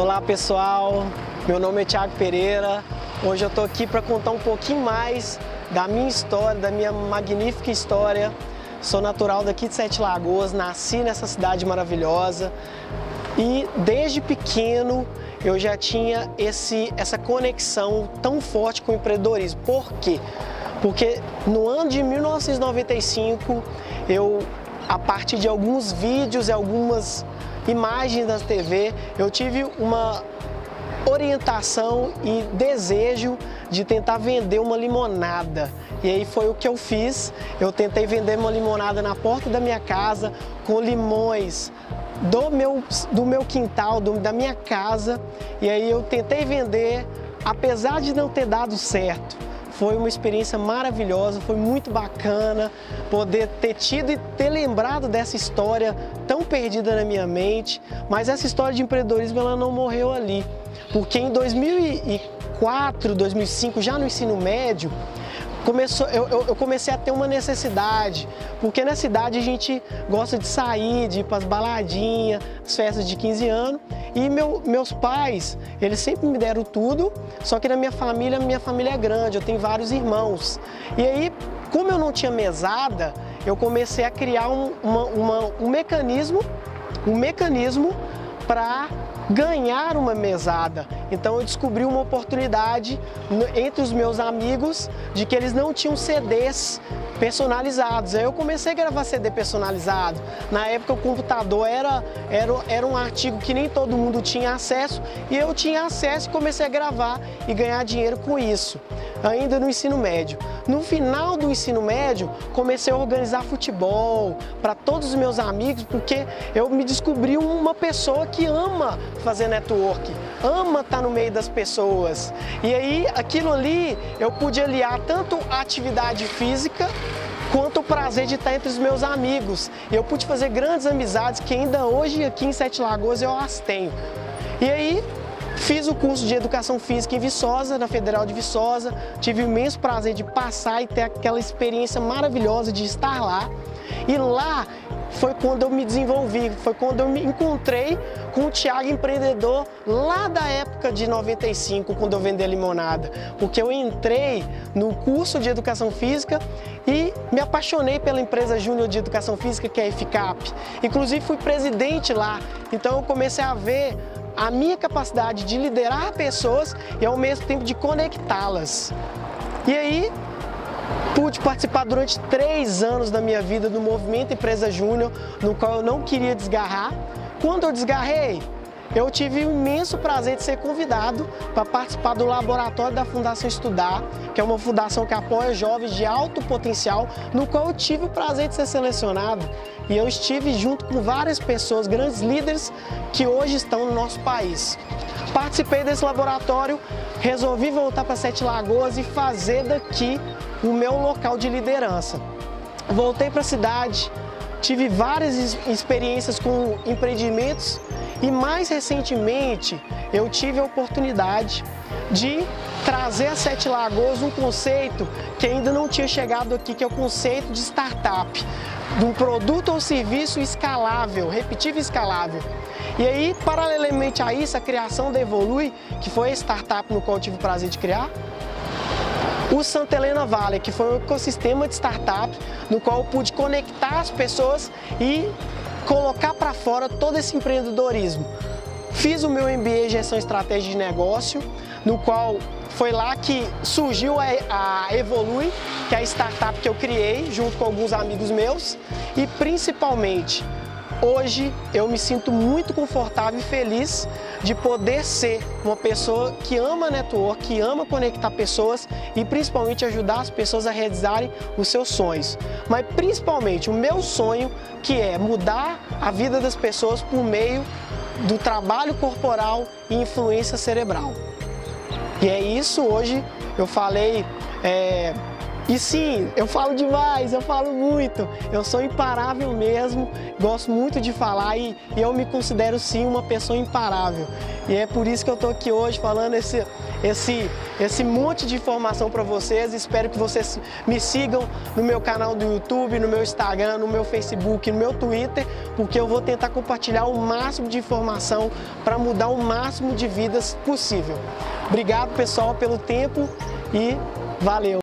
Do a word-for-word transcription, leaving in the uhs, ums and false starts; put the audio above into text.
Olá pessoal, meu nome é Tiago Pereira. Hoje eu estou aqui para contar um pouquinho mais da minha história, da minha magnífica história. Sou natural daqui de Sete Lagoas, nasci nessa cidade maravilhosa e desde pequeno eu já tinha esse, essa conexão tão forte com o empreendedorismo. Por quê? Porque no ano de mil novecentos e noventa e cinco, eu, a partir de alguns vídeos e algumas imagens da T V, eu tive uma orientação e desejo de tentar vender uma limonada. E aí foi o que eu fiz. Eu tentei vender uma limonada na porta da minha casa, com limões do meu, do meu quintal, do, da minha casa. E aí eu tentei vender, apesar de não ter dado certo. Foi uma experiência maravilhosa, foi muito bacana poder ter tido e ter lembrado dessa história tão perdida na minha mente. Mas essa história de empreendedorismo ela não morreu ali, porque em dois mil e quatro, dois mil e cinco, já no ensino médio, começou, eu, eu comecei a ter uma necessidade, porque na cidade a gente gosta de sair, de ir para as baladinhas, as festas de quinze anos. E meu, meus pais, eles sempre me deram tudo, só que na minha família, minha família é grande, eu tenho vários irmãos. E aí, como eu não tinha mesada, eu comecei a criar um, uma, uma, um mecanismo, um mecanismo para ganhar uma mesada. Então eu descobri uma oportunidade entre os meus amigos de que eles não tinham C Ds personalizados. Aí eu comecei a gravar C D personalizado. Na época o computador era, era, era um artigo que nem todo mundo tinha acesso e eu tinha acesso e comecei a gravar e ganhar dinheiro com isso, ainda no ensino médio. No final do ensino médio, comecei a organizar futebol para todos os meus amigos, porque eu me descobri uma pessoa que ama fazer network, ama estar no meio das pessoas. E aí, aquilo ali, eu pude aliar tanto a atividade física quanto o prazer de estar entre os meus amigos. E eu pude fazer grandes amizades que ainda hoje aqui em Sete Lagoas eu as tenho. E aí, fiz o curso de Educação Física em Viçosa, na Federal de Viçosa. Tive o imenso prazer de passar e ter aquela experiência maravilhosa de estar lá. E lá foi quando eu me desenvolvi, foi quando eu me encontrei com o Tiago empreendedor lá da época de noventa e cinco, quando eu vendi a limonada. Porque eu entrei no curso de Educação Física e me apaixonei pela empresa Júnior de Educação Física, que é a EFCap. Inclusive fui presidente lá, então eu comecei a ver a minha capacidade de liderar pessoas e ao mesmo tempo de conectá-las. E aí pude participar durante três anos da minha vida do Movimento Empresa Júnior, no qual eu não queria desgarrar. Quando eu desgarrei, eu tive o imenso prazer de ser convidado para participar do laboratório da Fundação Estudar, que é uma fundação que apoia jovens de alto potencial, no qual eu tive o prazer de ser selecionado. E eu estive junto com várias pessoas, grandes líderes, que hoje estão no nosso país. Participei desse laboratório, resolvi voltar para Sete Lagoas e fazer daqui o meu local de liderança. Voltei para a cidade, tive várias experiências com empreendimentos e mais recentemente eu tive a oportunidade de trazer a Sete Lagoas um conceito que ainda não tinha chegado aqui, que é o conceito de startup, de um produto ou serviço escalável, repetível e escalável. E aí, paralelamente a isso, a criação da Evolui, que foi a startup no qual eu tive o prazer de criar, o Santa Helena Valley, que foi um ecossistema de startup no qual eu pude conectar as pessoas e colocar para fora todo esse empreendedorismo. Fiz o meu M B A em Gestão e Estratégia de Negócio, no qual foi lá que surgiu a Evolui, que é a startup que eu criei junto com alguns amigos meus. E principalmente, hoje eu me sinto muito confortável e feliz de poder ser uma pessoa que ama network, que ama conectar pessoas e principalmente ajudar as pessoas a realizarem os seus sonhos. Mas principalmente o meu sonho, que é mudar a vida das pessoas por meio do trabalho corporal e influência cerebral. E é isso, hoje eu falei é, E sim, eu falo demais, eu falo muito, eu sou imparável mesmo, gosto muito de falar e, e eu me considero sim uma pessoa imparável. E é por isso que eu estou aqui hoje falando esse, esse, esse monte de informação para vocês. Espero que vocês me sigam no meu canal do YouTube, no meu Instagram, no meu Facebook, no meu Twitter, porque eu vou tentar compartilhar o máximo de informação para mudar o máximo de vidas possível. Obrigado, pessoal, pelo tempo e valeu!